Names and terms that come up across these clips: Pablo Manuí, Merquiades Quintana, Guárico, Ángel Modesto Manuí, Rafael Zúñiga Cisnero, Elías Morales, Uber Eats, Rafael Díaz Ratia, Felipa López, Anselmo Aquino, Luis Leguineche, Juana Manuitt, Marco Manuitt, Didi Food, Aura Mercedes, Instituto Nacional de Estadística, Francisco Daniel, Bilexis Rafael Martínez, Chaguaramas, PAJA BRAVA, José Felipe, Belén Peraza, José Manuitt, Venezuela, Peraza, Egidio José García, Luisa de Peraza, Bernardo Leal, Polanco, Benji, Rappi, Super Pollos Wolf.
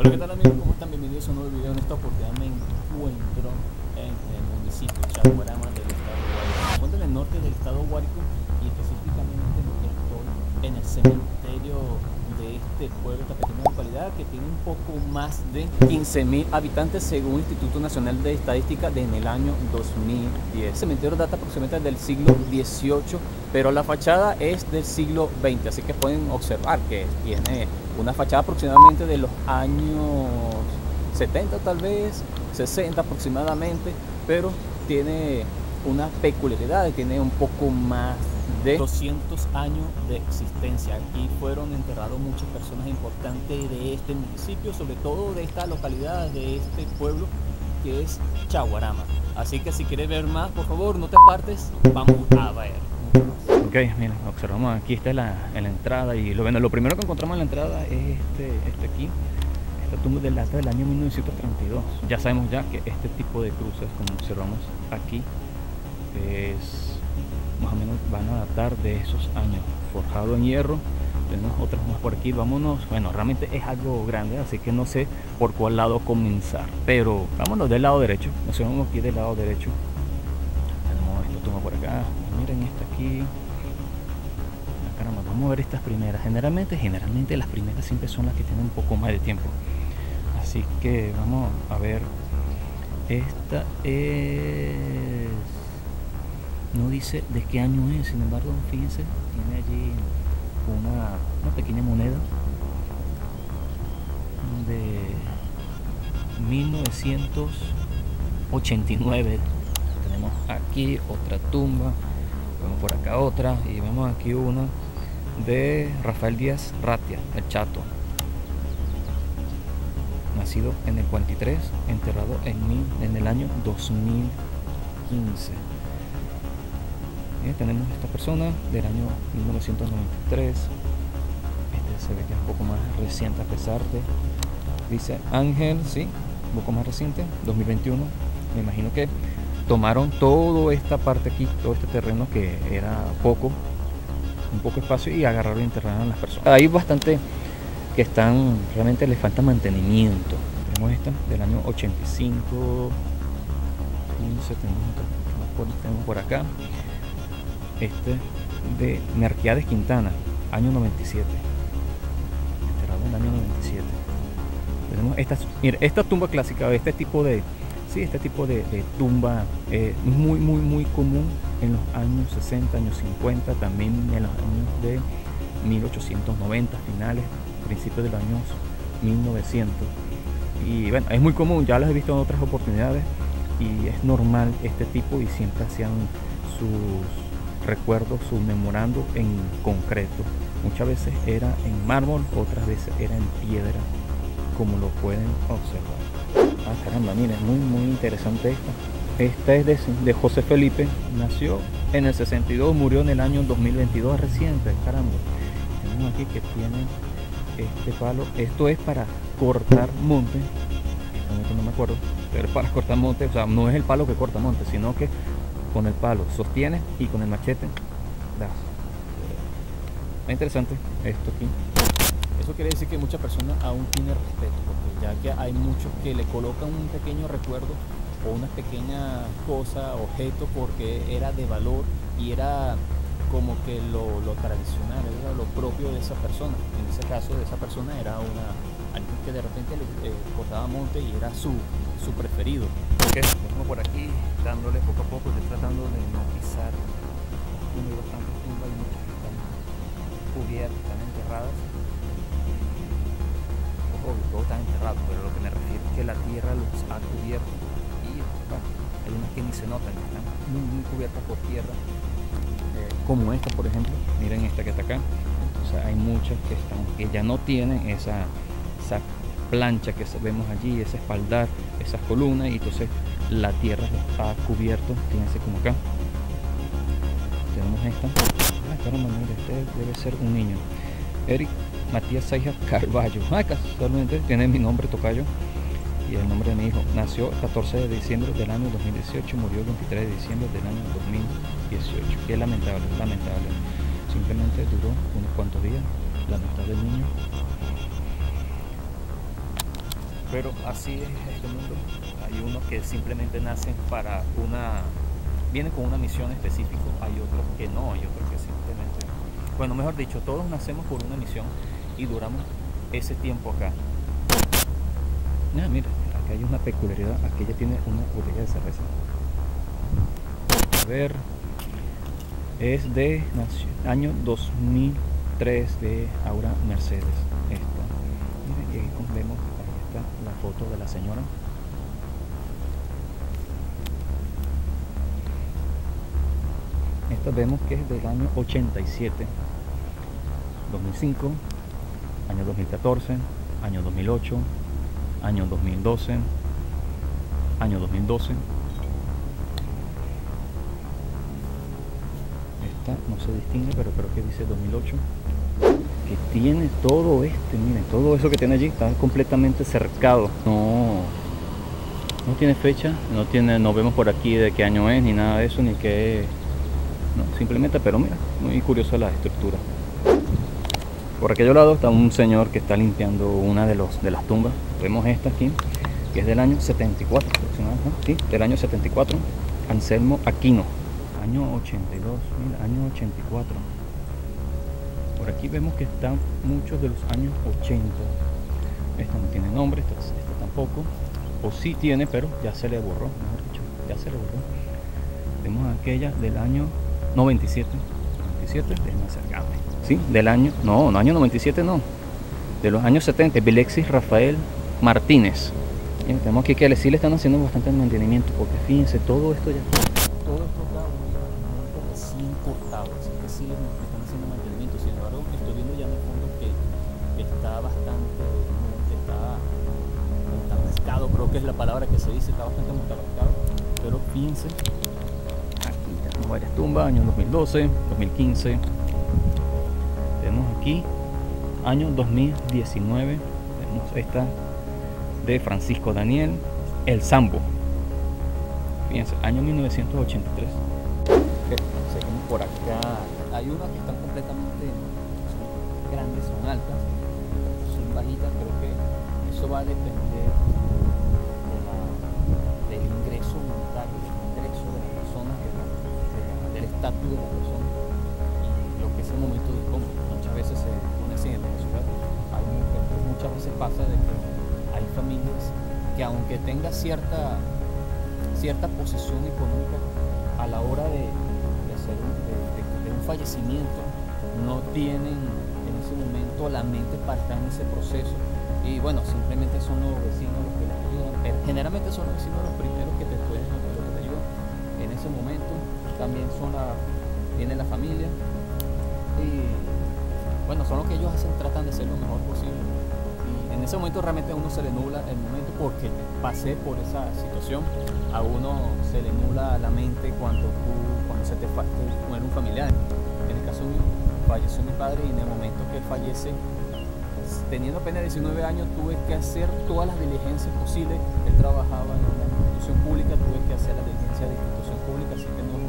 Hola, ¿qué tal amigos? ¿Cómo están? Bienvenidos a un nuevo video. En esta oportunidad me encuentro en el municipio Chaguaramas del estado de Guárico. Me encuentro en el norte del estado de Guárico y específicamente estoy en el cementerio de este pueblo, esta pequeña localidad que tiene un poco más de 15.000 habitantes según el Instituto Nacional de Estadística desde el año 2010. El cementerio data aproximadamente del siglo XVIII, pero la fachada es del siglo XX, así que pueden observar que tiene una fachada aproximadamente de los años 70, tal vez 60 aproximadamente, pero tiene una peculiaridad, tiene un poco más de 200 años de existencia. Aquí fueron enterrados muchas personas importantes de este municipio, sobre todo de esta localidad, de este pueblo que es Chaguaramas. Así que si quieres ver más, por favor no te apartes, vamos a ver. Ok, mira, observamos aquí, esta es la entrada y lo primero que encontramos en la entrada es esta tumba del data del año 1932. Ya sabemos ya que este tipo de cruces, como observamos aquí, es más o menos van a datar de esos años, forjado en hierro. Tenemos otras más por aquí, vámonos. Bueno, realmente es algo grande, así que no sé por cuál lado comenzar, pero vámonos del lado derecho, nos vamos aquí del lado derecho. Tenemos esta tumba por acá, miren esta aquí. Caramba, vamos a ver estas primeras. Generalmente las primeras siempre son las que tienen un poco más de tiempo, así que vamos a ver. Esta es, no dice de qué año es, sin embargo fíjense, tiene allí una pequeña moneda de 1989. Tenemos aquí otra tumba, vamos por acá otra y vemos aquí una de Rafael Díaz Ratia, el Chato, nacido en el 43, enterrado en el año 2015. Bien, tenemos esta persona del año 1993. Este se ve que es un poco más reciente, a pesar de dice Ángel, sí, un poco más reciente, 2021. Me imagino que tomaron toda esta parte aquí, todo este terreno que era un poco espacio, y agarraron y enterraron a las personas. Hay bastante que están, realmente les falta mantenimiento. Tenemos esta del año 85, 15, tenemos por acá, este de Merquiades Quintana, año 97, enterrado en el año 97. Tenemos esta, mira, esta tumba clásica, este tipo de... Sí, este tipo de tumba es muy común en los años 60, años 50, también en los años de 1890, finales, principios de los años 1900. Y bueno, es muy común, ya las he visto en otras oportunidades y es normal este tipo, y siempre hacían sus recuerdos, sus memorandos en concreto. Muchas veces era en mármol, otras veces era en piedra, como lo pueden observar. Ah, caramba, mira, es muy interesante esta. Esta es de José Felipe, nació en el 62, murió en el año 2022, reciente, caramba. Tenemos aquí que tiene este palo, esto es para cortar monte, no me acuerdo, pero para cortar monte, o sea, no es el palo que corta monte, sino que con el palo sostienes y con el machete das. Es interesante esto aquí. Eso quiere decir que muchas personas aún tienen respeto, porque ya que hay muchos que le colocan un pequeño recuerdo o una pequeña cosa, objeto, porque era de valor y era como que lo tradicional, era lo propio de esa persona. En ese caso de esa persona era alguien que de repente le cortaba monte y era su preferido. Okay. Estamos por aquí dándole poco a poco, estoy tratando de no pisar. Hay bastantes tumbas y muchas que están cubiertas, están enterradas. Todo está enterrado, pero lo que me refiero es que la tierra los ha cubierto, y bueno, hay unas que ni se notan, que están muy cubiertas por tierra, como esta por ejemplo, miren esta que está acá. Entonces hay muchas que ya no tienen esa plancha que vemos allí, ese espaldar, esas columnas, y entonces la tierra los ha cubierto. Fíjense como acá tenemos esta. Ah, caramba, mira, este debe ser un niño, Eric Matías Saija Carvallo. Ah, casualmente tiene mi nombre, tocayo, y el nombre de mi hijo. Nació el 14 de diciembre del año 2018, murió el 23 de diciembre del año 2018. Qué lamentable, lamentable. Simplemente duró unos cuantos días la mitad del niño. Pero así en este mundo hay unos que simplemente nacen para una... vienen con una misión específica, hay otros que no, hay otros que simplemente... Bueno, mejor dicho, todos nacemos por una misión y duramos ese tiempo acá. Ah, mira, acá hay una peculiaridad, aquí ya tiene una botella de cerveza. A ver, es de año 2003 de Aura Mercedes. Esta. Miren, aquí vemos, ahí está la foto de la señora. Esta vemos que es del año 87, 2005, año 2014, año 2008, año 2012, año 2012. Esta no se distingue, pero creo que dice 2008. Que tiene todo este, miren, todo eso que tiene allí está completamente cercado. No tiene fecha, no vemos por aquí de qué año es, ni nada de eso, ni qué... No, simplemente, pero mira, muy curiosa la estructura. Por aquel lado está un señor que está limpiando una de las tumbas. Vemos esta aquí, que es del año 74, ¿sí? Del año 74, Anselmo Aquino. Año 82, mira, año 84. Por aquí vemos que están muchos de los años 80. Esta no tiene nombre, esta tampoco. O sí tiene, pero ya se le borró, mejor dicho, ya se le borró. Vemos aquella del año 97. 97, déjenme acercarme. Sí, del año, no, año 97 no. De los años 70, Bilexis Rafael Martínez. Bien, tenemos aquí que sí le están haciendo bastante mantenimiento, porque fíjense, todo esto ya... Todo esto está recién cortado, así que sí le están haciendo mantenimiento. Sin embargo, estoy viendo ya en el fondo que está bastante... Está mascado, creo que es la palabra que se dice, está bastante mascado. Pero fíjense... varias tumbas, año 2012, 2015, tenemos aquí año 2019, tenemos esta de Francisco Daniel, el Sambo, fíjense, año 1983, seguimos por acá, hay unas que están completamente, son grandes, son altas, son bajitas, creo que eso va a depender del ingreso monetario, del ingreso de las personas que van estatus de la persona y lo que es el momento de compra. Muchas veces se pone así en Venezuela. Muchas veces pasa de que hay familias que aunque tenga cierta posesión económica, a la hora de un fallecimiento no tienen en ese momento la mente para estar en ese proceso y bueno, simplemente son los vecinos los que les ayudan, pero generalmente son los vecinos los primeros que te pueden ayudar, los que te ayudan en ese momento. También tiene la familia y bueno, son lo que ellos hacen, tratan de ser lo mejor posible y en ese momento realmente a uno se le nubla el momento porque pasé por esa situación, a uno se le nubla la mente cuando se te muere un familiar. En el caso mío, falleció mi padre y en el momento que él fallece, teniendo apenas 19 años, tuve que hacer todas las diligencias posibles. Él trabajaba en una institución pública, tuve que hacer la diligencia de institución pública, así que no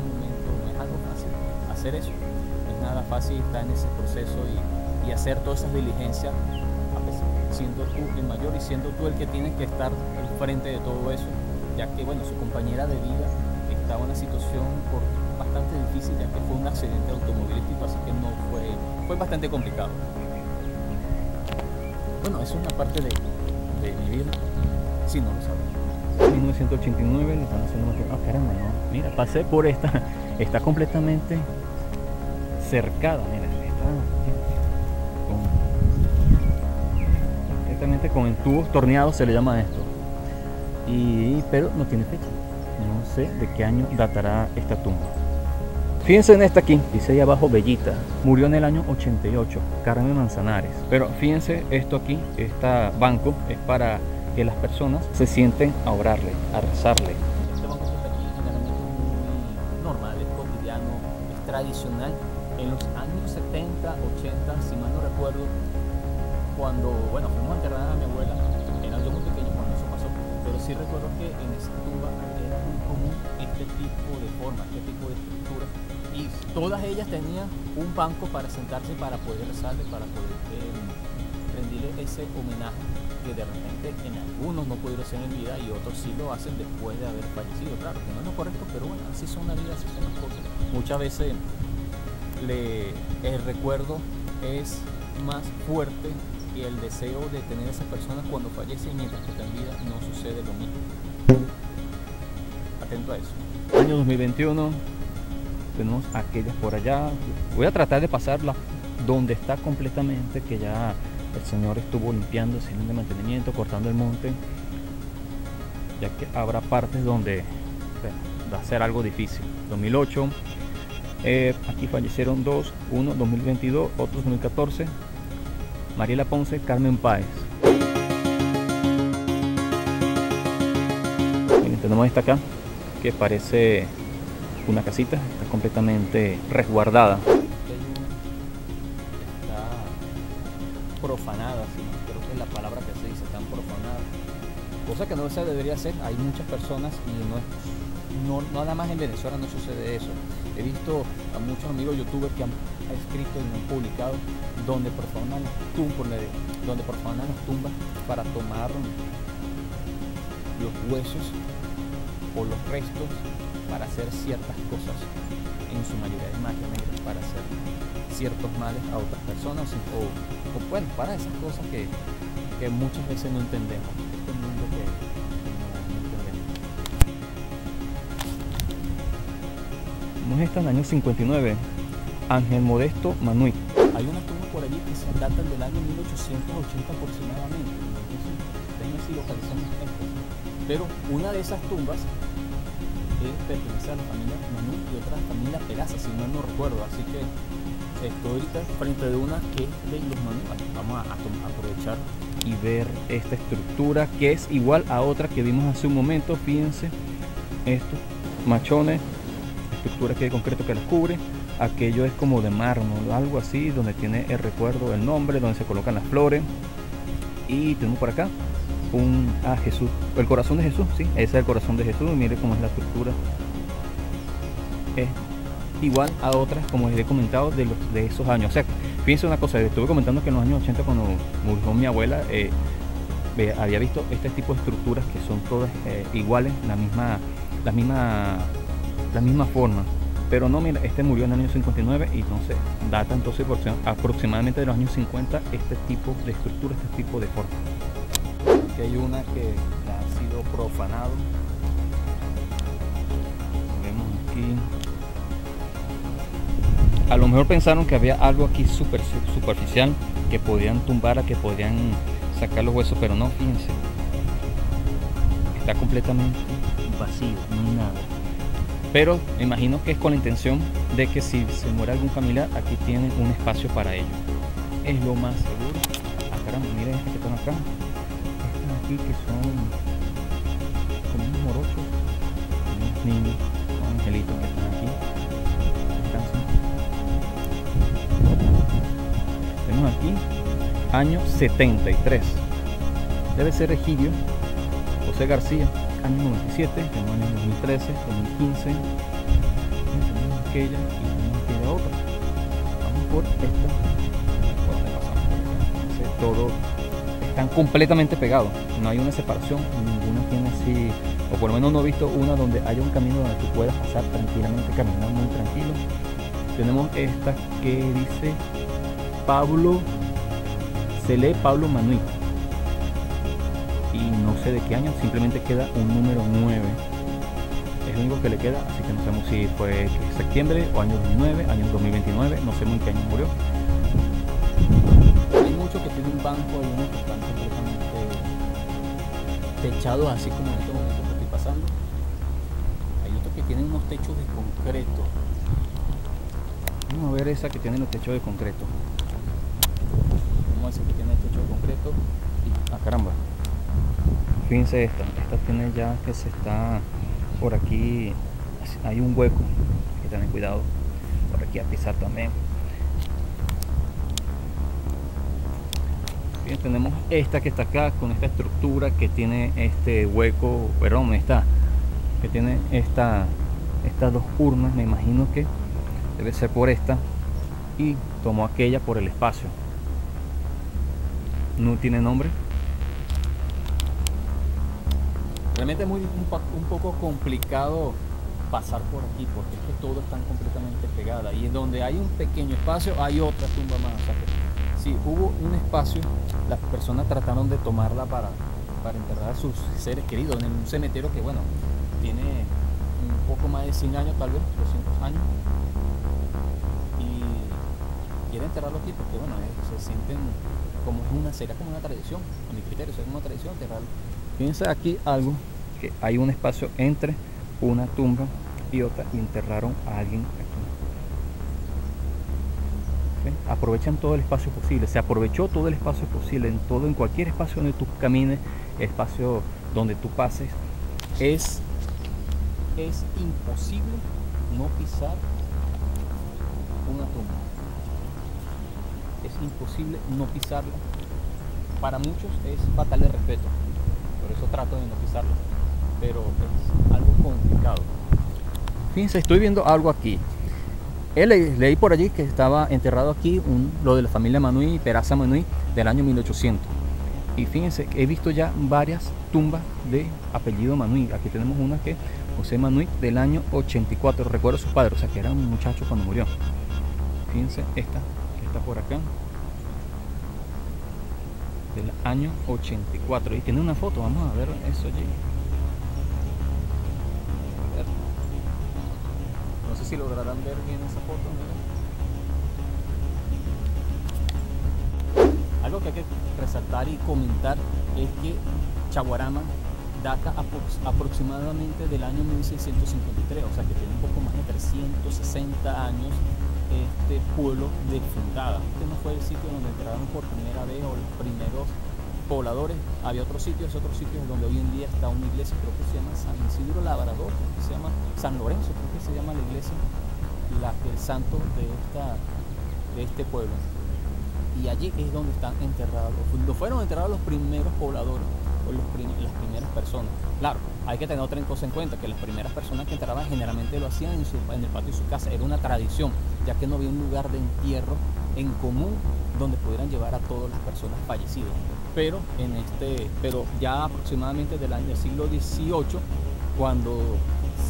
hacer eso, no es nada fácil estar en ese proceso y hacer todas esas diligencias siendo tú el mayor y siendo tú el que tiene que estar al frente de todo eso, ya que bueno, su compañera de vida estaba en una situación bastante difícil, ya que fue un accidente automovilístico, así que no fue bastante complicado. Bueno, eso es una parte de mi vida, si no lo sabes. 1989 le están haciendo una... Oh, caramba, no. Mira, pasé por esta. Está completamente cercada, mira, completamente con tubos torneados, se le llama esto, pero no tiene fecha, no sé de qué año datará esta tumba. Fíjense en esta aquí, dice ahí abajo Bellita, murió en el año 88, Carmen Manzanares, pero fíjense esto aquí, este banco es para que las personas se sienten a orarle, a rezarle. Tradicional en los años 70, 80, si mal no recuerdo, cuando, bueno, fuimos a enterrar a mi abuela, era yo muy pequeño cuando eso pasó, pero sí recuerdo que en esa tumba era muy común este tipo de forma, este tipo de estructura, y todas ellas tenían un banco para sentarse, para poder rezarle, para poder rendirle ese homenaje. que de repente en algunos no pudieron ser en vida y otros sí lo hacen después de haber fallecido. Claro que no es lo correcto, pero bueno, así son la vida, así son las cosas. Muchas veces el recuerdo es más fuerte y el deseo de tener a esa persona cuando fallece, y mientras que está en vida no sucede lo mismo. Atento a eso. Año 2021, tenemos aquellas por allá. Voy a tratar de pasarla donde está completamente, que ya el señor estuvo limpiando, haciendo de mantenimiento, cortando el monte, ya que habrá partes donde va a ser algo difícil. 2008, aquí fallecieron dos, uno 2022, otro 2014. Mariela Ponce, Carmen Páez. Miren, tenemos esta acá, que parece una casita, está completamente resguardada. Está profanada, sí, creo que es la palabra que se dice, tan profanada. Cosa que no se debería hacer, hay muchas personas y no nada más en Venezuela no sucede eso. He visto a muchos amigos youtubers que han escrito y han publicado donde profanan las tumbas para tomar los huesos o los restos para hacer ciertas cosas, en su mayoría de magia negra, para hacer ciertos males a otras personas o bueno, para esas cosas que muchas veces no entendemos. Este mundo que no entendemos. Vamos a estar en el año 59, Ángel Modesto Manuí. Hay unas tumbas por allí que se datan del año 1880 aproximadamente. Entonces, déjenme si localizamos estas. Pero una de esas tumbas pertenece a la familia Manuitt y otra a la familia Peraza, si mal no recuerdo. Así que estoy ahorita frente de una que es de los Manuitt. Vamos a aprovechar y ver esta estructura que es igual a otra que vimos hace un momento. Fíjense, estos machones, estructura que de concreto que las cubre. Aquello es como de mármol, algo así, donde tiene el recuerdo, el nombre, donde se colocan las flores. Y tenemos por acá un Jesús, el corazón de Jesús, sí, ese es el corazón de Jesús. Mire cómo es la estructura, es igual a otras, como les he comentado, de esos años. O sea, fíjense una cosa, les estuve comentando que en los años 80, cuando murió mi abuela, había visto este tipo de estructuras que son todas iguales, la misma forma. Pero no, mira, este murió en el año 59 y entonces data entonces aproximadamente de los años 50 este tipo de estructura, este tipo de forma. Aquí hay una que ha sido profanada. Vemos aquí. A lo mejor pensaron que había algo aquí super superficial, que podían tumbar, que podían sacar los huesos, pero no, fíjense. Está completamente vacío, no hay nada. Pero imagino que es con la intención de que si se muere algún familiar, aquí tienen un espacio para ello. Es lo más seguro. Ah, caramba, miren estas que están acá. Estas aquí que son como unos morochos, unos niños, unos angelitos que están aquí. Descansen. Tenemos aquí año 73. Debe ser Egidio José García. Año 97, tenemos años 2013, 2015, tenemos aquella y tenemos aquella otra. Vamos por esta. Todo están completamente pegados, no hay una separación, ninguna tiene así, o por lo menos no he visto una donde haya un camino donde tú puedas pasar tranquilamente, caminar muy tranquilo. Tenemos esta que dice Pablo, se lee Pablo Manuí. Y no sé de qué año, simplemente queda un número 9, es lo único que le queda, así que no sabemos si fue septiembre o año 2009, año 2029, no sé muy qué año murió. Hay muchos que tienen un banco, hay unos que están completamente techados, así como en este momento que estoy pasando. Hay otros que tienen unos techos de concreto. Vamos a ver esa que tiene los techos de concreto. Vamos a ver esa que tiene el techo de concreto. Ah, caramba. Fíjense esta tiene ya que se está por aquí, hay un hueco, hay que tener cuidado por aquí a pisar también. Bien, tenemos esta que está acá con esta estructura que tiene este hueco, perdón, estas dos urnas, me imagino que debe ser por esta y tomó aquella por el espacio. No tiene nombre. Realmente es un poco complicado pasar por aquí, porque es que todas están completamente pegadas, y en donde hay un pequeño espacio hay otra tumba más. O sea que, si hubo un espacio, las personas trataron de tomarla para enterrar a sus seres queridos en un cementerio que, bueno, tiene un poco más de 100 años, tal vez 200 años, y quieren enterrarlo aquí porque, bueno, se sienten como una, será como una tradición, a mi criterio, será como una tradición enterrarlo. Piensa aquí algo, que hay un espacio entre una tumba y otra, y enterraron a alguien aquí. ¿Ven? Aprovechan todo el espacio posible, se aprovechó todo el espacio posible, en cualquier espacio donde tú camines, espacio donde tú pases, es imposible no pisar una tumba, es imposible no pisarla. Para muchos es fatal de respeto, por eso trato de no pisarla, pero es algo complicado. Fíjense, estoy viendo algo aquí. Leí por allí que estaba enterrado aquí lo de la familia Manuí, Peraza Manuí, del año 1800. Y fíjense, he visto ya varias tumbas de apellido Manuí. Aquí tenemos una que José Manuitt, del año 84. Recuerdo a sus padres, o sea que era un muchacho cuando murió. Fíjense, esta que está por acá, del año 84. Y tiene una foto, vamos a ver eso allí. No sé si lograrán ver bien esa foto, ¿no? Algo que hay que resaltar y comentar es que Chaguaramas data aproximadamente del año 1653, o sea que tiene un poco más de 360 años este pueblo de fundada. Este no fue el sitio donde entraron por primera vez o los primeros pobladores. Había otros sitios donde hoy en día está una iglesia, creo que se llama San Isidro Labrador, creo que se llama San Lorenzo, creo que se llama la iglesia, la que el santo de este pueblo. Y allí es donde están enterrados, donde fueron enterrados los primeros pobladores, o las primeras personas. Claro, hay que tener otra cosa en cuenta, que las primeras personas que enterraban generalmente lo hacían en el patio de su casa, era una tradición, ya que no había un lugar de entierro en común donde pudieran llevar a todas las personas fallecidas. Pero pero ya aproximadamente del siglo XVIII, cuando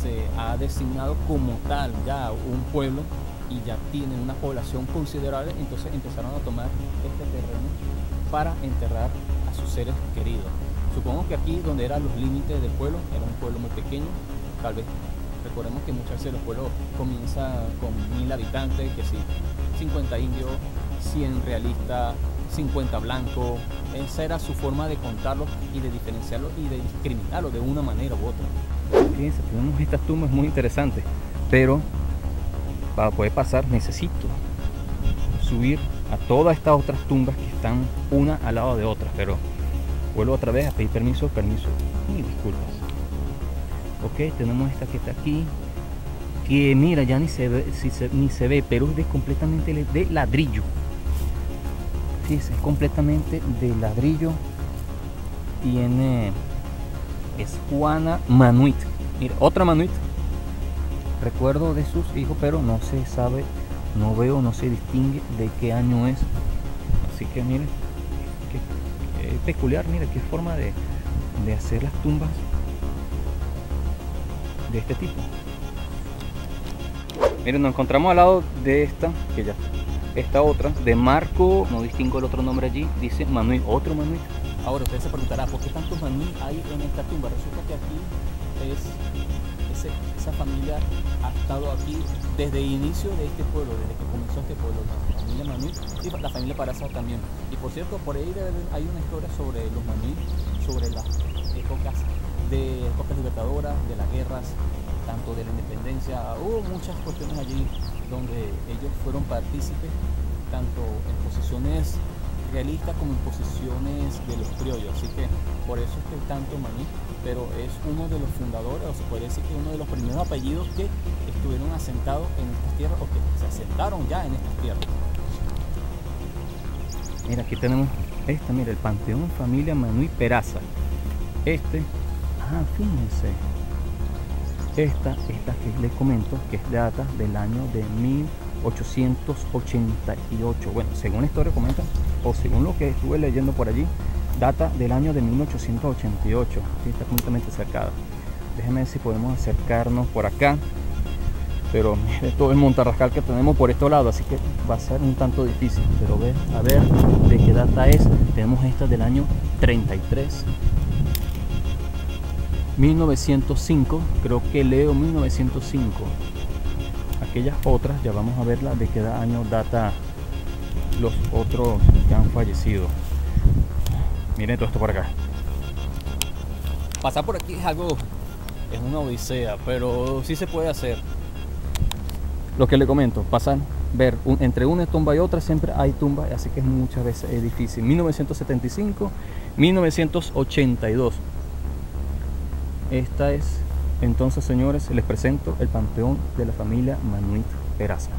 se ha designado como tal ya un pueblo y ya tiene una población considerable, entonces empezaron a tomar este terreno para enterrar a sus seres queridos. Supongo que aquí donde eran los límites del pueblo, era un pueblo muy pequeño, tal vez. Recordemos que muchas veces los pueblos comienzan con 1000 habitantes, que sí, 50 indios, 100 realistas, 50 blancos. Esa era su forma de contarlos y de diferenciarlos y de discriminarlos de una manera u otra. Fíjense, tenemos estas tumbas muy interesantes, pero para poder pasar necesito subir a todas estas otras tumbas que están una al lado de otra, pero vuelvo otra vez a pedir permiso y disculpas. Ok, tenemos esta que está aquí, que mira, ya ni se ve, pero es completamente de ladrillo. Fíjense, es completamente de ladrillo. Tiene, es Juana Manuitt. Mira, otra Manuitt. Recuerdo de sus hijos, pero no se sabe, no veo, no se distingue de qué año es. Así que miren, qué peculiar, mira qué forma de hacer las tumbas de este tipo. Miren, nos encontramos al lado de esta, que ya esta otra, de Marco, no distingo el otro nombre allí, dice Manuí, otro Manuí. Ahora usted se preguntará, ¿por qué tantos Manuí hay en esta tumba? Resulta que aquí esa familia ha estado aquí desde el inicio de este pueblo, desde que comenzó este pueblo, la familia Manuí y la familia Peraza también. Y por cierto, por ahí hay una historia sobre los Manuí, sobre las épocas libertadoras, de las guerras, tanto de la independencia. Hubo muchas cuestiones allí donde ellos fueron partícipes, tanto en posiciones realistas como en posiciones de los criollos, así que por eso es que hay tanto Manuí. Pero es uno de los fundadores, o se puede decir que uno de los primeros apellidos que estuvieron asentados en estas tierras, o que se asentaron ya en estas tierras. Mira, aquí tenemos esta, mira, el Panteón Familia Manuí Peraza. Fíjense, esta que les comento, que es data del año de 1888. Bueno, según la historia comenta, o según lo que estuve leyendo por allí, Data del año de 1888, ¿sí? Está completamente cercada. Déjenme ver si podemos acercarnos por acá. Pero mire todo el montarrascal que tenemos por este lado, así que va a ser un tanto difícil. Pero ver, a ver de qué data es. Tenemos esta del año 33, 1905, creo que leo 1905. Aquellas otras ya vamos a verla de qué año data los otros que han fallecido. Miren todo esto por acá. Pasar por aquí es algo, es una odisea, pero sí se puede hacer. Lo que le comento, pasar, ver, entre una tumba y otra siempre hay tumba, así que muchas veces es difícil. 1975, 1982. Esta es, entonces señores, les presento el panteón de la familia Manuitt Peraza.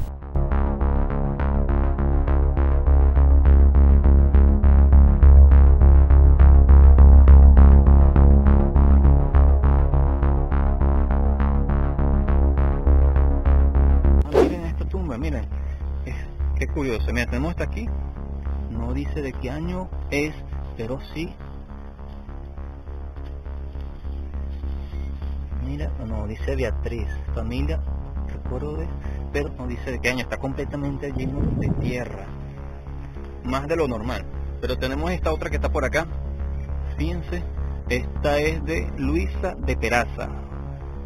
Curioso, mira, tenemos hasta aquí, no dice de qué año es, pero sí, mira, no dice Beatriz, familia, recuerdo de, pero no dice de qué año. Está completamente lleno de tierra, más de lo normal. Pero tenemos esta otra que está por acá, fíjense, esta es de Luisa de Peraza,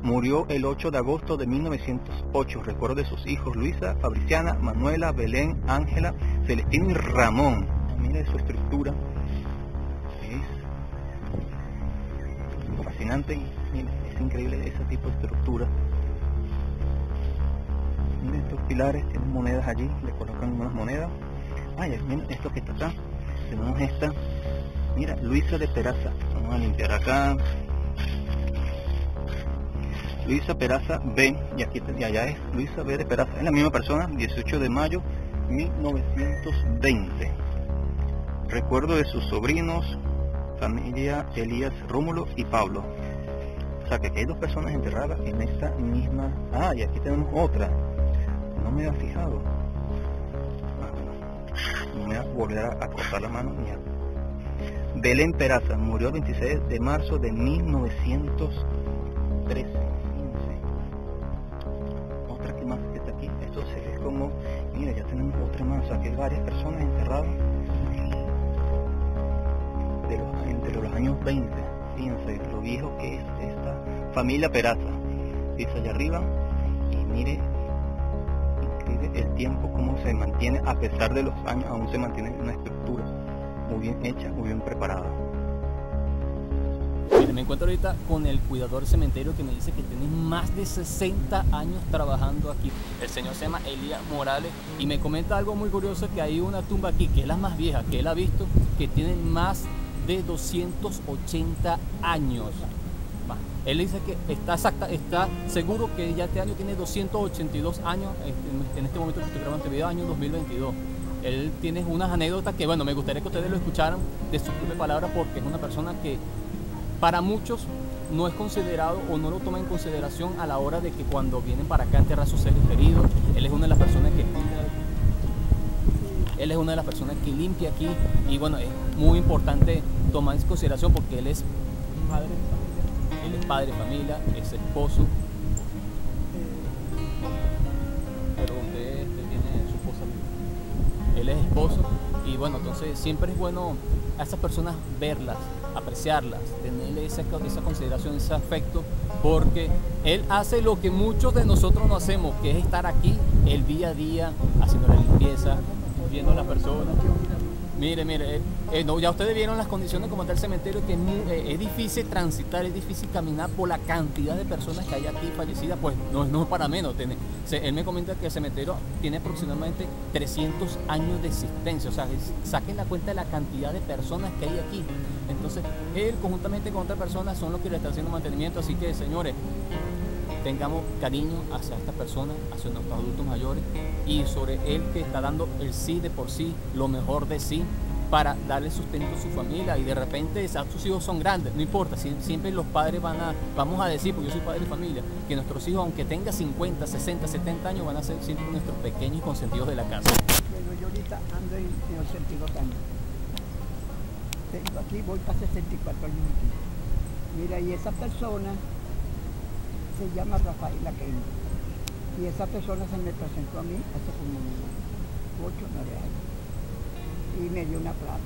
murió el 8 de agosto de 1908, recuerdo de sus hijos Luisa, Fabriciana, Manuela, Belén, Ángela, Celestino y Ramón. Mira su estructura, es fascinante, es increíble ese tipo de estructura. Miren estos pilares, tienen monedas allí, le colocan unas monedas. Vaya, miren esto que está acá, tenemos esta, mira, Luisa de Peraza, vamos a limpiar acá. Luisa Peraza B, y aquí y allá es Luisa B de Peraza, es la misma persona, 18 de mayo 1920. Recuerdo de sus sobrinos, familia Elías, Rómulo y Pablo. O sea que aquí hay dos personas enterradas en esta misma... Ah, y aquí tenemos otra. No me había fijado. Ah, bueno. No me voy a volver a cortar la mano. Mía. Belén Peraza murió el 26 de marzo de 1913. Mira, ya tenemos otra más, o sea, que hay varias personas enterradas entre los años 20. Fíjense lo viejo que es esta familia Peraza. Dice allá arriba, y mire, increíble el tiempo como se mantiene a pesar de los años, aún se mantiene una estructura muy bien hecha, muy bien preparada. Miren, me encuentro ahorita con el cuidador del cementerio que me dice que tiene más de 60 años trabajando aquí. El señor se llama Elías Morales y me comenta algo muy curioso, que hay una tumba aquí, que es la más vieja que él ha visto, que tiene más de 280 años. Él dice que está exacta, está seguro que ya este año tiene 282 años, en este momento que estoy grabando este video, año 2022. Él tiene unas anécdotas que, bueno, me gustaría que ustedes lo escucharan de sus propias palabras, porque es una persona que... para muchos no es considerado o no lo toma en consideración a la hora de que cuando vienen para acá enterrar a sus seres queridos. Él es una de las personas que limpia aquí, y bueno, es muy importante tomar en consideración porque él es padre de familia, es esposo. Pero usted tiene su esposa. Él es esposo y bueno, entonces siempre es bueno a esas personas verlas, apreciarlas, tenerle esa consideración, ese afecto, porque él hace lo que muchos de nosotros no hacemos, que es estar aquí el día a día, haciendo la limpieza, viendo a las personas. Mire, mire, no, ya ustedes vieron las condiciones como está el cementerio, que es difícil transitar, es difícil caminar por la cantidad de personas que hay aquí fallecidas, pues no es para menos. Él me comenta que el cementerio tiene aproximadamente 300 años de existencia, o sea, saquen la cuenta de la cantidad de personas que hay aquí. Entonces, él conjuntamente con otras personas son los que le están haciendo mantenimiento, así que señores, tengamos cariño hacia estas personas, hacia nuestros adultos mayores, y sobre él que está dando el sí de por sí, lo mejor de sí, para darle sustento a su familia. Y de repente sus hijos son grandes, no importa, siempre los padres vamos a decir, porque yo soy padre de familia, que nuestros hijos, aunque tengan 50, 60, 70 años, van a ser siempre nuestros pequeños consentidos de la casa. Bueno, yo ahorita ando en 82 años. tengo aquí, voy para 64 años aquí. Mira, y esa persona se llama Rafael Laqueno. Y esa persona se me presentó a mí hace como 8 o 9 años. Y me dio una plata,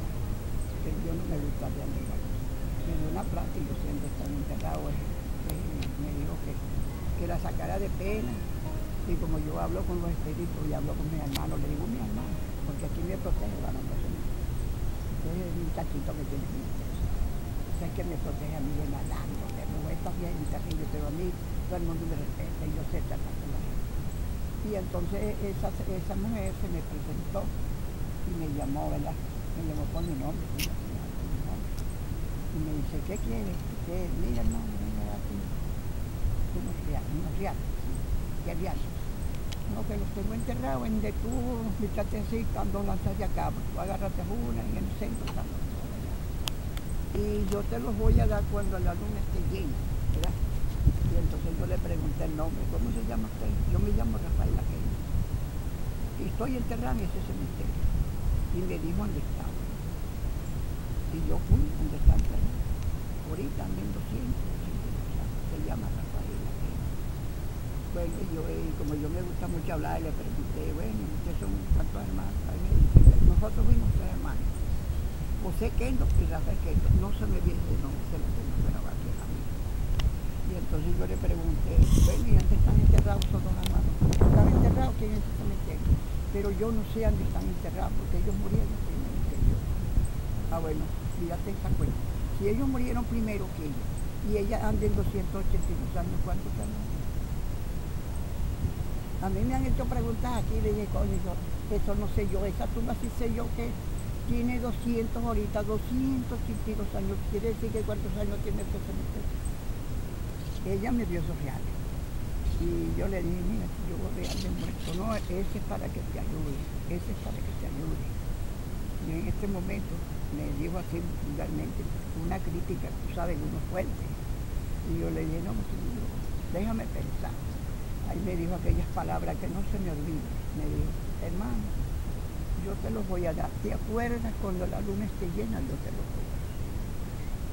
que yo no me gustaría negar. Me dio una plata y yo siempre estaba enterrado. Me dijo que la sacara de pena. Y como yo hablo con los espíritus y hablo con mis hermanos, le digo, mi hermano, porque aquí me protege la no persona. Entonces es un cachito que tiene mi interés. Es que me protege a mí de nadando, de esta gente que yo tengo a mí, todo el mundo me respeta y yo sé tratar con la gente. Y entonces esa mujer se me presentó y me llamó, ¿verdad? Me llamó por mi nombre, y me dice, ¿qué quieres? Mira, hermano, mira aquí. Unos riatos, ¿qué riatos? No, que los tengo enterrados en de tú, fíjate así, cuando lanzas de acá, pues tú agárrate una en el centro, tanto. Y yo te los voy a dar cuando la luna esté llena, ¿verdad? Y entonces yo le pregunté el nombre, ¿cómo se llama usted? Yo me llamo Rafael Laqueno. Y estoy enterrado en ese cementerio. Y me dijo dónde estaba. Y yo fui donde está enterrado. Ahorita, 1200, se llama Rafael Laqueno. Bueno, como yo me gusta mucho hablar, le pregunté, bueno, ustedes son tantos hermanos. Nosotros fuimos 3 hermanos. José Kendo y Rafael Kendo, no se me viene de nombre, se lo tengo que grabar aquí a mí. Y entonces yo le pregunté, bueno, ¿y dónde están enterrados esos 2 hermanos? ¿Están enterrados? ¿Quién es ese cementerio? Pero yo no sé dónde están enterrados, porque ellos murieron primero que yo. Ah, bueno, fíjate esa cuenta. Si ellos murieron primero que ella, y ella anda en 282 años, ¿cuántos años? A mí me han hecho preguntas aquí, le dije, coño, yo, eso no sé yo, esa tumba sí sé yo que... Tiene 200 ahorita, 252 años. Quiere decir que cuántos años tiene este cementerio. Ella me dio esos reales. Y yo le dije, mira, yo voy a darle muerto. No, ese es para que te ayude. Ese es para que te ayude. Y en este momento me dijo así vulgarmente, una crítica, tú sabes, uno fuerte. Y yo le dije, no, señor, déjame pensar. Ahí me dijo aquellas palabras que no se me olviden. Me dijo, hermano, yo te los voy a dar, ¿te acuerdas cuando la luna esté llena? Yo te los voy a dar.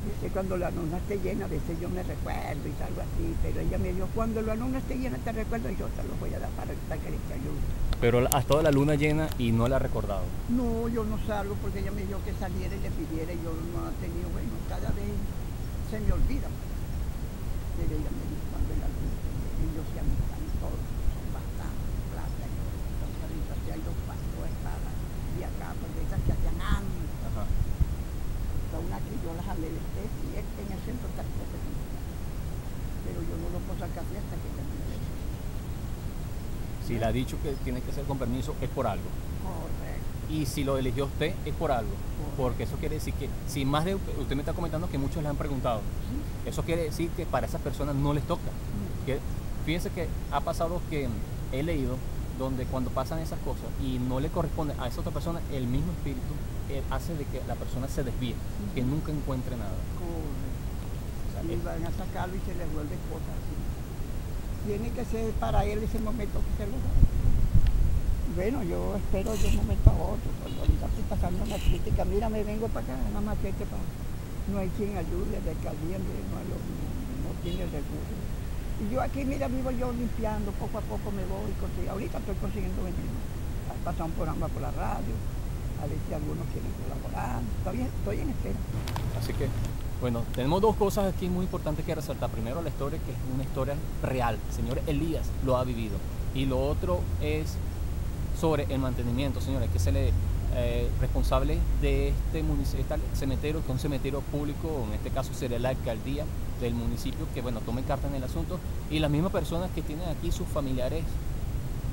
Dice, cuando la luna esté llena, a veces yo me recuerdo y algo así, pero ella me dijo, cuando la luna esté llena te recuerdo, yo te los voy a dar para que te ayude. Pero has estado la luna llena y no la ha recordado. No, yo no salgo porque ella me dijo que saliera y le pidiera, y yo no he tenido, bueno, cada vez se me olvida. Pero ella me dijo, cuando la luna esté llena, y yo se amistan todos. Yo las alé y en el centro está específica. Pero yo no lo puedo sacar hasta que termine. Si le ha dicho que tiene que ser con permiso, es por algo. Correcto. Y si lo eligió usted, es por algo. Correcto. Porque eso quiere decir que, si más de usted me está comentando que muchos le han preguntado, ¿sí? Eso quiere decir que para esas personas no les toca. ¿Sí? Que, fíjense que ha pasado que he leído donde cuando pasan esas cosas y no le corresponde a esa otra persona, el mismo espíritu hace de que la persona se desvíe, que nunca encuentre nada. O sea, y van a sacarlo y se les vuelve cosas así. Tiene que ser para él ese momento que se lo da. Bueno, yo espero de un momento a otro, cuando ahorita estoy pasando una crítica, mira, me vengo para acá, nada más que este para... No hay quien ayude, de caliente, no tiene recursos. Y yo aquí, mira, vivo yo limpiando, poco a poco me voy, ahorita estoy consiguiendo venir. He pasado un programa por la radio, a ver si algunos quieren colaborar, todavía estoy en espera. Así que, bueno, tenemos 2 cosas aquí muy importantes que resaltar. Primero, la historia, que es una historia real, señor Elías lo ha vivido. Y lo otro es sobre el mantenimiento, señores, que se le responsable de este cementerio, que es un cementerio público, en este caso sería la alcaldía del municipio, que bueno, tome cartas en el asunto, y las mismas personas que tienen aquí sus familiares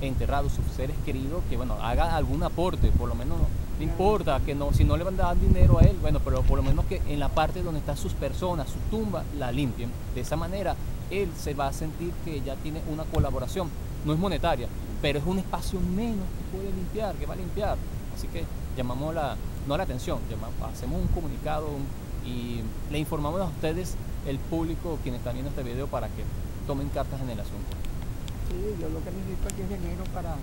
enterrados, sus seres queridos, que bueno, haga algún aporte, por lo menos no importa, que no, si no le van a dar dinero a él, bueno, pero por lo menos que en la parte donde están sus personas, su tumba, la limpien. De esa manera, él se va a sentir que ya tiene una colaboración, no es monetaria, pero es un espacio menos que puede limpiar, que va a limpiar. Así que llamamos no la atención, hacemos un comunicado y le informamos a ustedes, el público, quienes están viendo este video, para que tomen cartas en el asunto. Sí, yo lo que necesito aquí es dinero para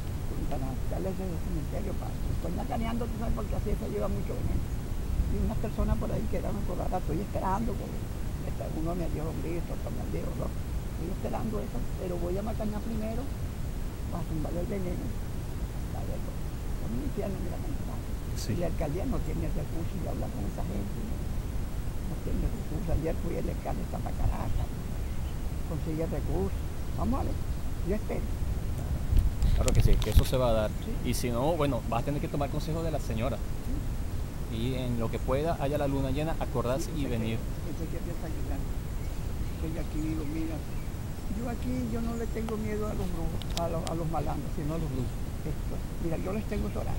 sacarles del cementerio, para estoy macaneando, tú sabes, porque así se lleva mucho veneno. y unas personas por ahí quedaron por ahora, estoy esperando, porque uno me dio un grito, otro me dio dos, estoy esperando eso, pero voy a Macañá primero para tumbar el veneno, para ver los milicianos y la mensaje. Sí. Y la alcaldía no tiene recursos y habla con esa gente, no tiene recursos. Ayer fui el alcalde está para Caracas, consigue recursos, vamos a ver, yo espero. Claro que sí, que eso se va a dar. Sí. Y si no, bueno, vas a tener que tomar consejo de la señora. Sí. Y en lo que pueda, haya la luna llena, acordarse sí, y venir. Estoy aquí, digo, mira, yo aquí yo no le tengo miedo a los brujos, a los malandros, sino a los brujos. Mira, yo les tengo horarios.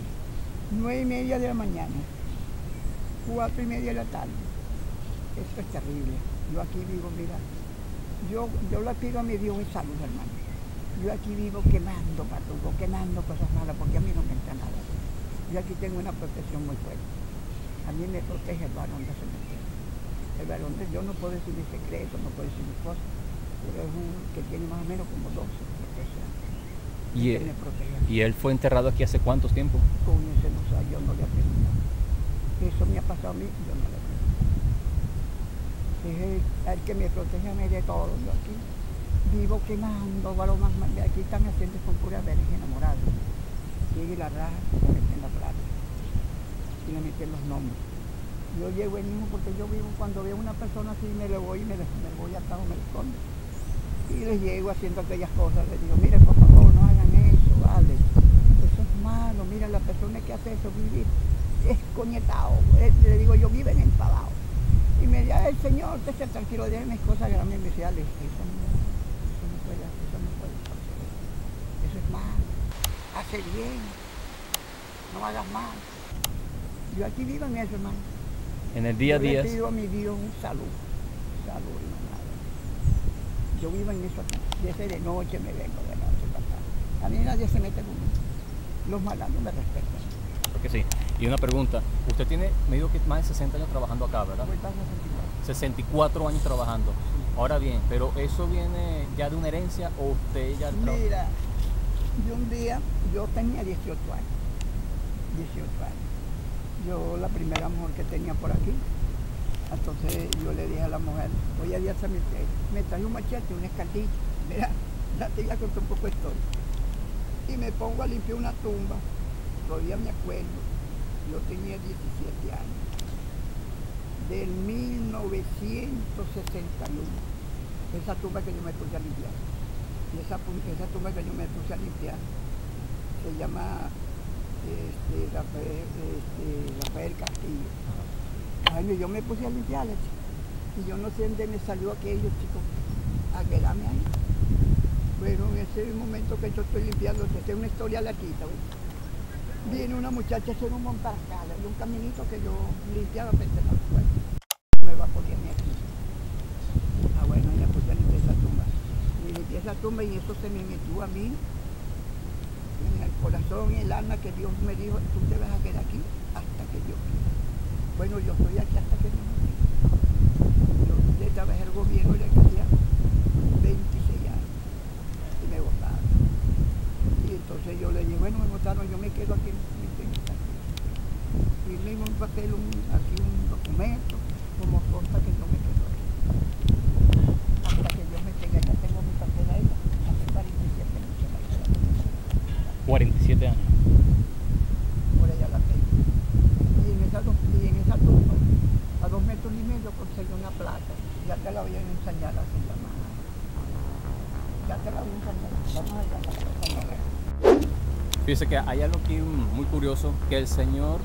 9:30 de la mañana, 4:30 de la tarde. Esto es terrible. Yo aquí vivo, mira, yo le pido a mi Dios y salud, hermano. Yo aquí vivo quemando patugo, quemando cosas malas, porque a mí no me entra nada. Yo aquí tengo una protección muy fuerte. A mí me protege el varón del cementerio. El varón de, yo no puedo decir mis secretos, no puedo decir mis cosas, pero es un que tiene más o menos como 12 protecciones. ¿Y él fue enterrado aquí hace cuánto tiempo? Con ese no sé, yo no le he preguntado. Eso me ha pasado a mí, yo no le he preguntado. Es el que me protege a mí de todo, yo aquí. Vivo quemando varomas, aquí están haciendo con pura verga enamorada. Llegué la raja, le meten la plata y le meten los nombres. Yo llego el mismo porque yo vivo cuando veo una persona así me le voy y me voy hasta donde me le escondo. Y les llego haciendo aquellas cosas, les digo, mire por favor, no hagan eso, vale. Eso es malo, mira la persona que hace eso, vivir es coñetado. Le digo yo, viven empavados. Y me dice, el señor, te sea tranquilo, déjenme cosas grandes y me dice, Alex, eso no. Eso es mal, hace bien, no hagas mal. Yo aquí vivo en eso, hermano. En el día a día. Yo le pido a mi Dios un salud, salud y no nada. Yo vivo en eso aquí, desde de noche me vengo de noche para acá. A mí nadie se mete conmigo, los malandros me respetan. Porque sí, y una pregunta, usted tiene, me dijo que más de 60 años trabajando acá, ¿verdad? 64 años trabajando. Ahora bien, ¿pero eso viene ya de una herencia o usted ya trabaja? Mira, yo un día, yo tenía 18 años. Yo la primera mujer que tenía por aquí, entonces yo le dije a la mujer, voy a ir al cementerio, me traje un machete, un escardillo, mira, la tía contó un poco de historia. Y me pongo a limpiar una tumba, todavía me acuerdo, yo tenía 17 años. Del 1961, esa tumba que yo me puse a limpiar, y esa tumba que yo me puse a limpiar se llama Rafael Castillo. Ay, yo me puse a limpiar, y yo no sé dónde me salió aquello, chicos, a quedarme ahí. Bueno, en ese momento que yo estoy limpiando, esta es una historia larguita, ¿ves? Viene una muchacha a hacer un montascala y un caminito que yo limpiaba para enterrar la puerta. Me va a poner aquí. Ah, bueno, ya puse a limpiar esa tumba. Me limpié esa tumba y eso se me metió a mí, en el corazón y el alma, que Dios me dijo, tú te vas a quedar aquí hasta que yo quiera. Bueno, yo estoy aquí hasta que yo quiera. Yo trabajé el gobierno de alcaldía 26 años y me votaron. Y entonces yo le dije, bueno, me votaron, yo me quedo aquí. Y me hizo un papel, aquí un documento, como consta que yo me quedo aquí. Hasta que yo me quede, ya tengo mi papel ahí, hace 47 años. 47 años. Por allá la tengo. Y en esa tumba, a 2,5 metros, conseguí una placa. Ya te la voy a enseñar así, la mano. Ya te la voy a enseñar. Vamos allá, Fíjese que hay algo aquí muy curioso, que el señor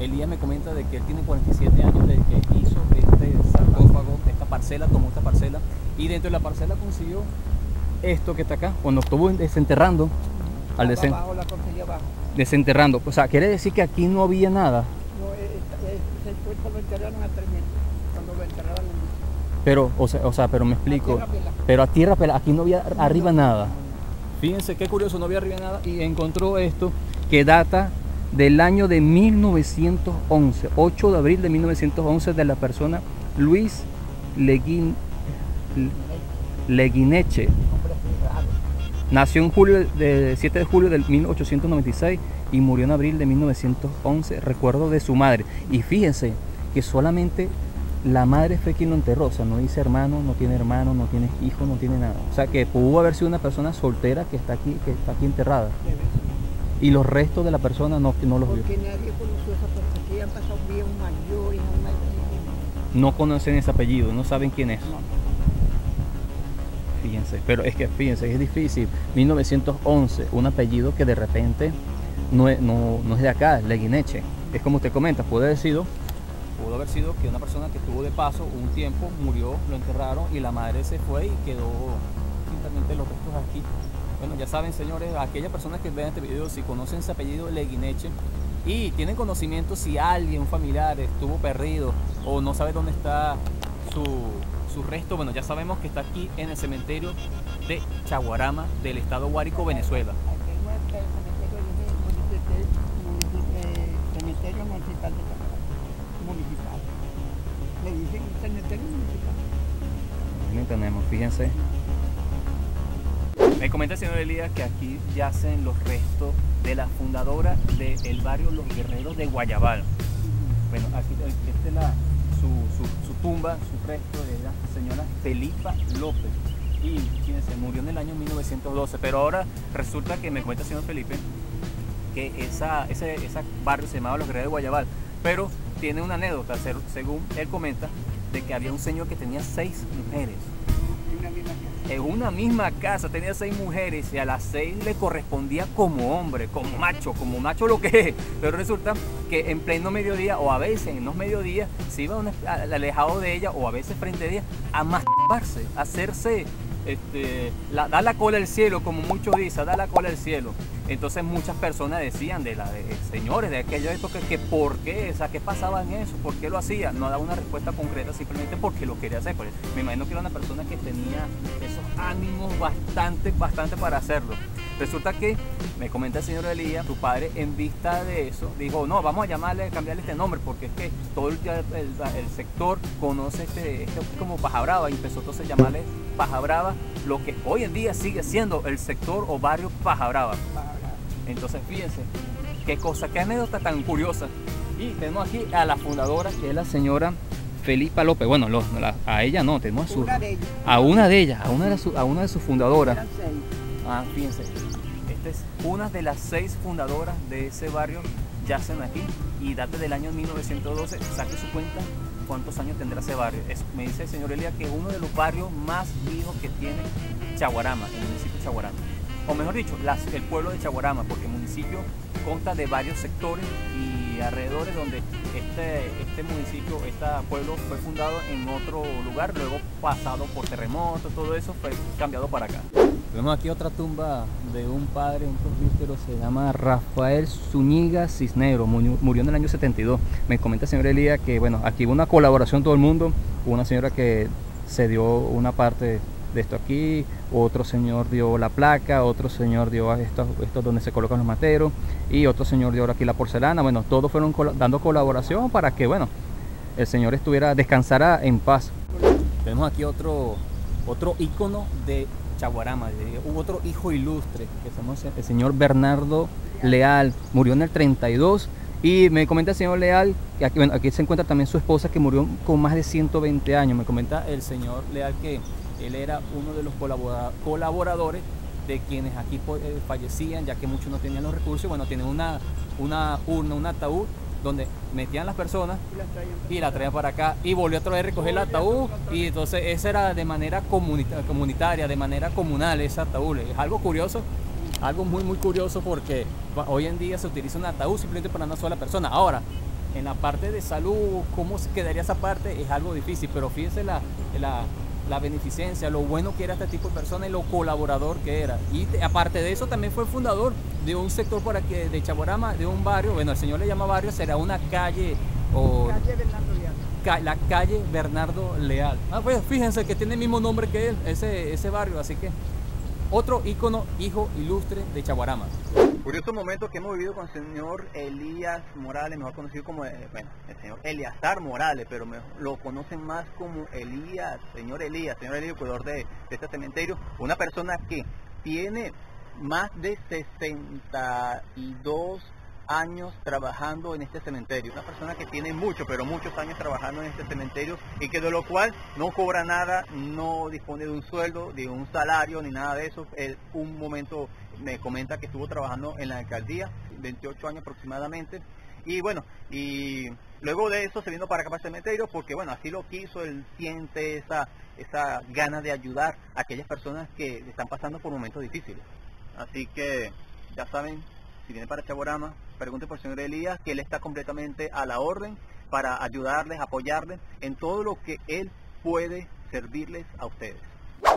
Elías me comenta de que él tiene 47 años desde que hizo este sarcófago, esta parcela, tomó esta parcela y dentro de la parcela consiguió esto que está acá, cuando estuvo desenterrando, al desenterrando, o sea, quiere decir que aquí no había nada. No, el cuerpo lo enterraron a 3 metros, cuando lo enterraron. Pero, o sea, pero me explico, pero a tierra pelada, aquí no había arriba nada. Fíjense qué curioso, no había arriba nada y encontró esto que data del año de 1911, 8 de abril de 1911, de la persona Luis Leguineche. Nació en julio de 7 de julio del 1896 y murió en abril de 1911, recuerdo de su madre. Y fíjense que solamente la madre fue quien lo enterró, o sea, no dice hermano, no tiene hijo, no tiene nada. O sea, que pudo haber sido una persona soltera que está aquí enterrada. Y los restos de la persona no los vio. Porque nadie conoció esa persona, que han pasado bien mayores, no conocen ese apellido, no saben quién es. Fíjense, pero es que fíjense, es difícil. 1911, un apellido que de repente no es de acá, Leguineche. Es como usted comenta, pudo haber sido que una persona que estuvo de paso un tiempo, murió, lo enterraron y la madre se fue y quedó simplemente los restos aquí. Bueno, ya saben, señores, aquellas personas que vean este video, si conocen ese apellido Leguineche y tienen conocimiento si alguien, un familiar, estuvo perdido o no sabe dónde está su resto, bueno, ya sabemos que está aquí en el cementerio de Chaguaramas del estado Guárico, Venezuela. Aquí el cementerio municipal de Chaguaramas. Municipal. Le dicen cementerio municipal. No entendemos, fíjense. Me comenta el señor Elías que aquí yacen los restos de la fundadora del barrio Los Guerreros de Guayabal. Bueno, aquí esta es su tumba, su resto de la señora Felipa López. Y quien se murió en el año 1912. Pero ahora resulta que me cuenta el señor Felipe que ese barrio se llamaba Los Guerreros de Guayabal. Pero tiene una anécdota, según él comenta, de que había un señor que tenía 6 mujeres. En una misma casa tenía 6 mujeres y a las 6 le correspondía como hombre, como macho lo que es. Pero resulta que en pleno mediodía o a veces en los mediodías se iba alejado de ella o a veces frente a ella a masturbarse, a hacerse, dar la cola al cielo, como muchos dicen, dar la cola al cielo. Entonces muchas personas decían señores de aquella época que por qué, o sea, qué pasaba en eso, por qué lo hacía. No daba una respuesta concreta, simplemente porque lo quería hacer. Me imagino que era una persona que tenía esos ánimos bastante para hacerlo. Resulta que, me comenta el señor Elías, su padre en vista de eso dijo, no, vamos a cambiarle este nombre porque es que todo el sector conoce este como Paja Brava, y empezó entonces a llamarle Paja Brava, lo que hoy en día sigue siendo el sector o barrio Paja Brava. Entonces fíjense, qué anécdota tan curiosa. Y tenemos aquí a la fundadora, que es la señora Felipa López. Bueno, a ella no, tenemos a una de sus fundadoras. Ah, fíjense, esta es una de las 6 fundadoras de ese barrio, yacen aquí, y date del año 1912, saque su cuenta cuántos años tendrá ese barrio. Me dice el señor Elías que es uno de los barrios más viejos que tiene Chaguaramas, el municipio de Chaguaramas. O mejor dicho, el pueblo de Chaguaramas, porque el municipio consta de varios sectores y alrededores donde este pueblo fue fundado en otro lugar, luego pasado por terremotos, todo eso fue cambiado para acá. Tenemos aquí otra tumba de un padre, un presbítero, se llama Rafael Zúñiga Cisnero, murió en el año 72. Me comenta el señor Elías que, bueno, aquí hubo una colaboración todo el mundo, hubo una señora que se dio una parte de esto aquí, otro señor dio la placa, otro señor dio esto donde se colocan los materos y otro señor dio aquí la porcelana. Bueno, todos fueron dando colaboración para que, bueno, el señor descansara en paz. Tenemos aquí otro ícono de Chaguaramas. Hubo otro hijo ilustre, que el señor Bernardo Leal, murió en el 32. Y me comenta el señor Leal, que aquí, bueno, aquí se encuentra también su esposa, que murió con más de 120 años. Me comenta el señor Leal que él era uno de los colaboradores de quienes aquí fallecían, ya que muchos no tenían los recursos. Bueno, tienen una urna, un ataúd, donde metían las personas y la traían para acá, y volvió otra vez a recoger el ataúd. Y entonces esa era de manera comunitaria, de manera comunal, ese ataúd. Es algo curioso, algo muy curioso, porque hoy en día se utiliza un ataúd simplemente para una sola persona. Ahora, en la parte de salud, cómo quedaría esa parte es algo difícil, pero fíjense la beneficencia, lo bueno que era este tipo de personas y lo colaborador que era. Y aparte de eso, también fue fundador de un sector por aquí de Chaguaramas, de un barrio. Bueno, el señor le llama barrio, será una calle o calle Bernardo Leal. La calle Bernardo Leal. Ah, pues fíjense que tiene el mismo nombre que él, ese barrio. Así que otro ícono, hijo ilustre de Chaguaramas. Curioso momento que hemos vivido con el señor Elías Morales, mejor conocido como, bueno, el señor Eleazar Morales, pero lo conocen más como Elías, señor Elías, cuidador de este cementerio. Una persona que tiene más de 62 años trabajando en este cementerio, una persona que tiene muchos, pero muchos años trabajando en este cementerio y que de lo cual no cobra nada, no dispone de un sueldo, de un salario, ni nada de eso. Él un momento me comenta que estuvo trabajando en la alcaldía, 28 años aproximadamente, y bueno, y luego de eso se vino para acá para el cementerio porque bueno, así lo quiso, él siente esa gana de ayudar a aquellas personas que están pasando por momentos difíciles. Así que ya saben, si vienen para Chaguaramas, pregunten por el señor Elías, que él está completamente a la orden para ayudarles, apoyarles en todo lo que él puede servirles a ustedes.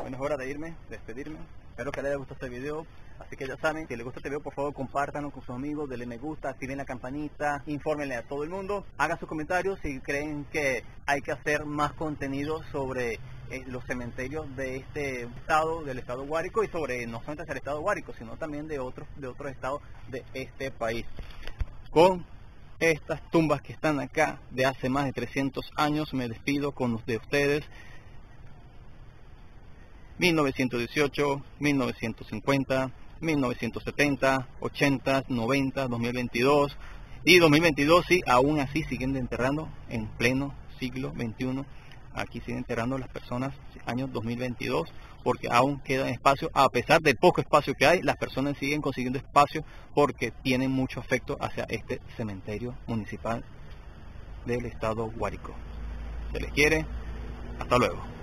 Bueno, es hora de irme, despedirme. Espero que les haya gustado este video. Así que ya saben, si les gusta este video, por favor, compártanlo con sus amigos, denle me gusta, activen la campanita, infórmenle a todo el mundo, hagan sus comentarios si creen que hay que hacer más contenido sobre los cementerios de este estado, del estado Guárico, y sobre no solamente el estado Guárico, sino también de otros estados de este país. Con estas tumbas que están acá de hace más de 300 años, me despido con los de ustedes. 1918, 1950... 1970, 80, 90, 2022 y 2022, sí, aún así siguen enterrando en pleno siglo XXI. Aquí siguen enterrando las personas año 2022 porque aún quedan espacios, a pesar del poco espacio que hay, las personas siguen consiguiendo espacio porque tienen mucho afecto hacia este cementerio municipal del estado Guárico. Se les quiere, hasta luego.